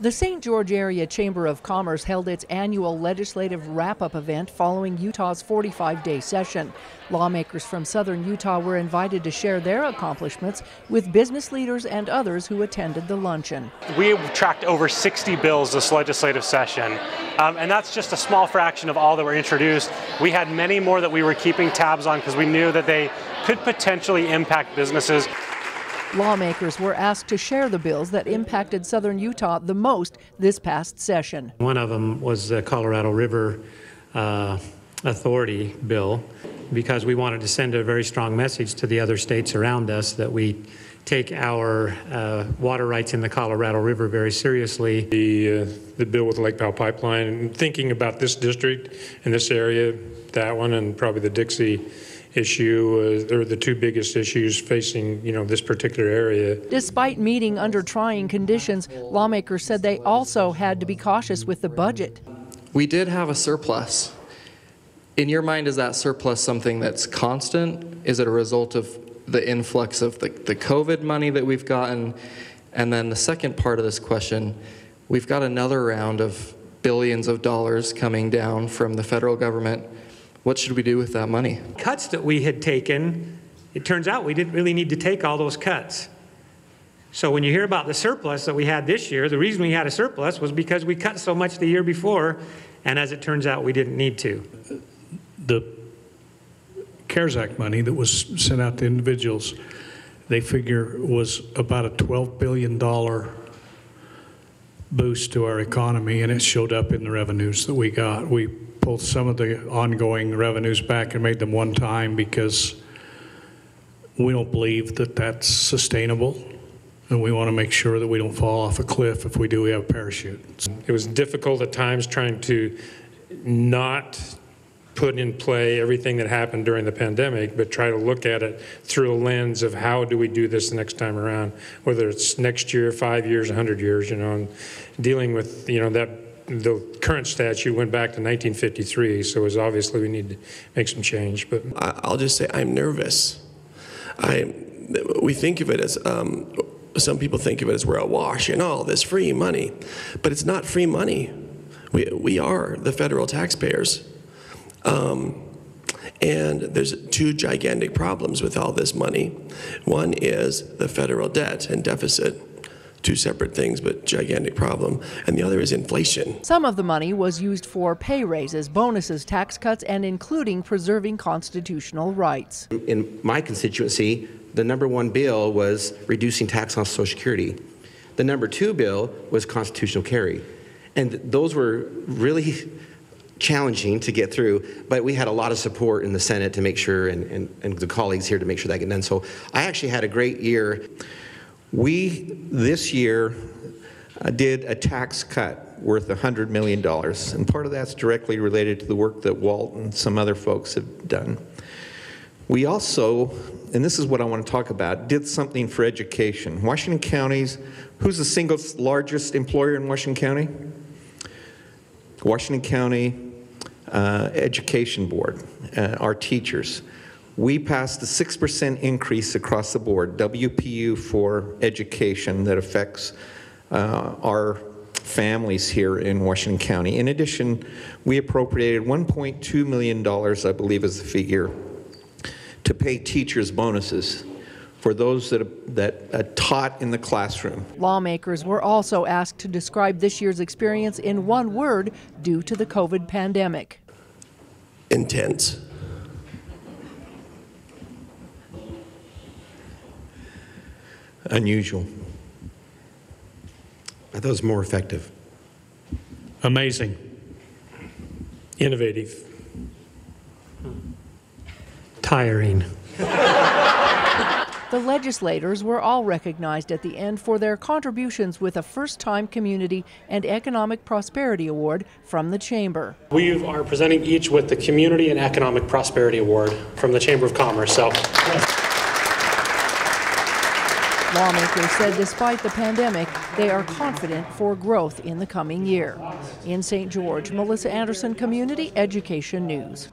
The St. George Area Chamber of Commerce held its annual legislative wrap-up event following Utah's 45-day session. Lawmakers from southern Utah were invited to share their accomplishments with business leaders and others who attended the luncheon. We tracked over 60 bills this legislative session, and that's just a small fraction of all that were introduced. We had many more that we were keeping tabs on because we knew that they could potentially impact businesses. Lawmakers were asked to share the bills that impacted southern Utah the most this past session. One of them was the Colorado River Authority bill, because we wanted to send a very strong message to the other states around us that we take our water rights in the Colorado River very seriously. The bill with the Lake Powell Pipeline, and thinking about this district and this area, that one, and probably the Dixie issue are the two biggest issues facing this particular area. Despite meeting under trying conditions, lawmakers said they also had to be cautious with the budget. We did have a surplus. In your mind, is that surplus something that's constant? Is it a result of the influx of the COVID money that we've gotten? And then the second part of this question, we've got another round of billions of dollars coming down from the federal government. What should we do with that money? Cuts that we had taken, it turns out we didn't really need to take all those cuts. So when you hear about the surplus that we had this year, the reason we had a surplus was because we cut so much the year before, and as it turns out, we didn't need to. The CARES Act money that was sent out to individuals, they figure was about a $12 billion boost to our economy, and it showed up in the revenues that we got. We pulled some of the ongoing revenues back and made them one time because we don't believe that that's sustainable, and we want to make sure that we don't fall off a cliff. If we do, we have parachutes. It was difficult at times trying to not put in play everything that happened during the pandemic, but try to look at it through a lens of how do we do this the next time around, whether it's next year, 5 years, 100 years, and dealing with that. The current statute went back to 1953, so it's obviously we need to make some change. But I'll just say I'm nervous. We think of it as, some people think of it as we're awash in all this free money, but it's not free money. We are the federal taxpayers. And there's two gigantic problems with all this money. One is the federal debt and deficit. Two separate things, but gigantic problem. And the other is inflation. Some of the money was used for pay raises, bonuses, tax cuts, and including preserving constitutional rights. In my constituency, the number one bill was reducing tax on Social Security. The number two bill was constitutional carry. And those were really challenging to get through, but we had a lot of support in the Senate to make sure, and the colleagues here to make sure that get done. So I actually had a great year. We, this year, did a tax cut worth $100 million, and part of that's directly related to the work that Walt and some other folks have done. We also, and this is what I want to talk about, did something for education. Washington County's, who's the single largest employer in Washington County? Washington County Education Board, our teachers. We passed a 6% increase across the board, WPU for education, that affects our families here in Washington County. In addition, we appropriated $1.2 million, I believe is the figure, to pay teachers bonuses for those that taught in the classroom. Lawmakers were also asked to describe this year's experience in one word due to the COVID pandemic. Intense. Unusual. Are those more effective? Amazing. Innovative. Tiring. The legislators were all recognized at the end for their contributions with a first-time Community and Economic Prosperity Award from the Chamber. We are presenting each with the Community and Economic Prosperity Award from the Chamber of Commerce. So. Lawmakers said despite the pandemic, they are confident for growth in the coming year. In St. George, Melissa Anderson, Community Education News.